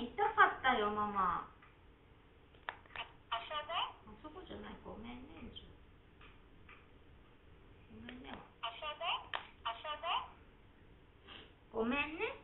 痛かったよママ。あそこじゃない、ごめんね。ごめんね。ごめんね。